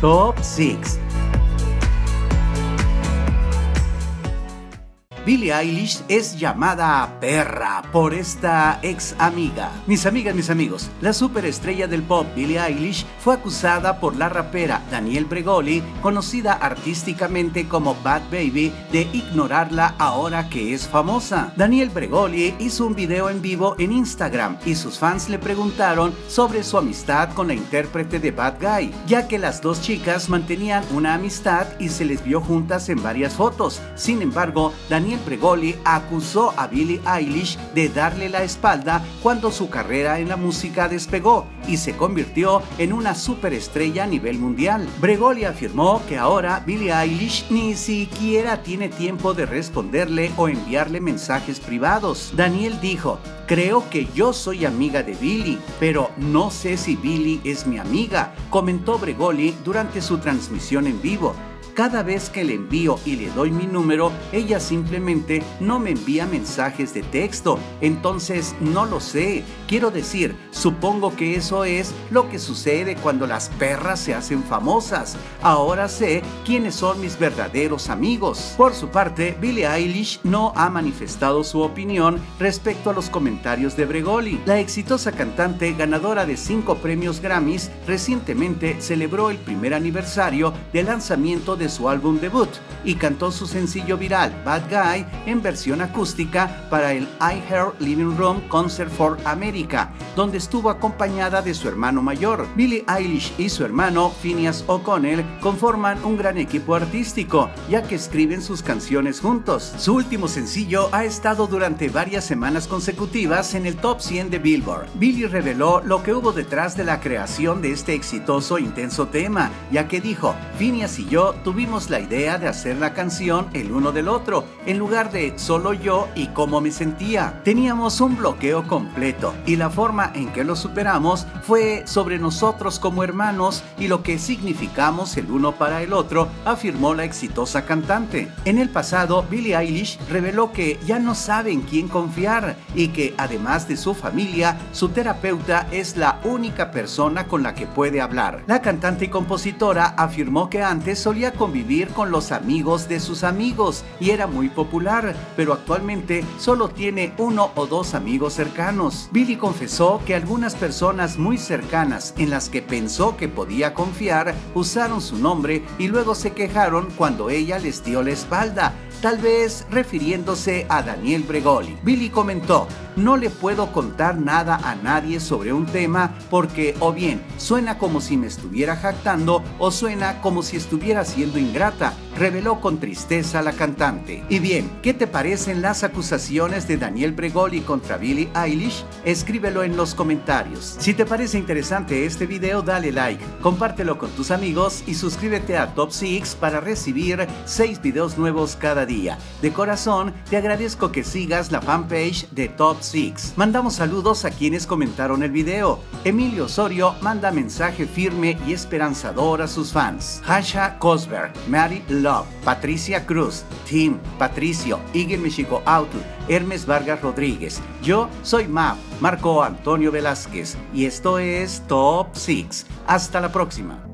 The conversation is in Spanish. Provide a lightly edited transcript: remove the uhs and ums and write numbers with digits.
Top 6. Billie Eilish es llamada perra por esta ex amiga. Mis amigas, mis amigos, la superestrella del pop Billie Eilish fue acusada por la rapera Danielle Bregoli, conocida artísticamente como Bhad Bhabie, de ignorarla ahora que es famosa. Danielle Bregoli hizo un video en vivo en Instagram y sus fans le preguntaron sobre su amistad con la intérprete de Bad Guy, ya que las dos chicas mantenían una amistad y se les vio juntas en varias fotos. Sin embargo, Danielle Bregoli acusó a Billie Eilish de darle la espalda cuando su carrera en la música despegó y se convirtió en una superestrella a nivel mundial. Bregoli afirmó que ahora Billie Eilish ni siquiera tiene tiempo de responderle o enviarle mensajes privados. Danielle dijo: "Creo que yo soy amiga de Billie, pero no sé si Billie es mi amiga", comentó Bregoli durante su transmisión en vivo. "Cada vez que le envío y le doy mi número, ella simplemente no me envía mensajes de texto, entonces no lo sé. Quiero decir, supongo que eso es lo que sucede cuando las perras se hacen famosas. Ahora sé quiénes son mis verdaderos amigos". Por su parte, Billie Eilish no ha manifestado su opinión respecto a los comentarios de Bregoli. La exitosa cantante, ganadora de 5 premios Grammys, recientemente celebró el primer aniversario del lanzamiento de su álbum debut y cantó su sencillo viral Bad Guy en versión acústica para el I Heart Living Room Concert for America, donde estuvo acompañada de su hermano mayor. Billie Eilish y su hermano Finneas O'Connell conforman un gran equipo artístico, ya que escriben sus canciones juntos. Su último sencillo ha estado durante varias semanas consecutivas en el top 100 de Billboard. Billie reveló lo que hubo detrás de la creación de este exitoso e intenso tema, ya que dijo: "Finneas y yo tuvimos la idea de hacer la canción el uno del otro, en lugar de solo yo y cómo me sentía. Teníamos un bloqueo completo y la forma en que lo superamos fue sobre nosotros como hermanos y lo que significamos el uno para el otro", afirmó la exitosa cantante. En el pasado, Billie Eilish reveló que ya no sabe en quién confiar y que, además de su familia, su terapeuta es la única persona con la que puede hablar. La cantante y compositora afirmó que antes solía convivir con los amigos de sus amigos y era muy popular, pero actualmente solo tiene 1 o 2 amigos cercanos. Billie confesó que algunas personas muy cercanas en las que pensó que podía confiar usaron su nombre y luego se quejaron cuando ella les dio la espalda, tal vez refiriéndose a Danielle Bregoli. Billie comentó: "No le puedo contar nada a nadie sobre un tema porque o bien suena como si me estuviera jactando o suena como si estuviera siendo ingrata", reveló con tristeza la cantante. Y bien, ¿qué te parecen las acusaciones de Danielle Bregoli contra Billie Eilish? Escríbelo en los comentarios. Si te parece interesante este video, dale like, compártelo con tus amigos y suscríbete a Top 6 para recibir 6 videos nuevos cada día. De corazón, te agradezco que sigas la fanpage de Top 6. Mandamos saludos a quienes comentaron el video. Emilio Osorio manda mensaje firme y esperanzador a sus fans. Hasha Cosberg, Mary Love, Patricia Cruz, Tim, Patricio, Igel Mexico Auto, Hermes Vargas Rodríguez. Yo soy Marco Antonio Velázquez y esto es Top 6. Hasta la próxima.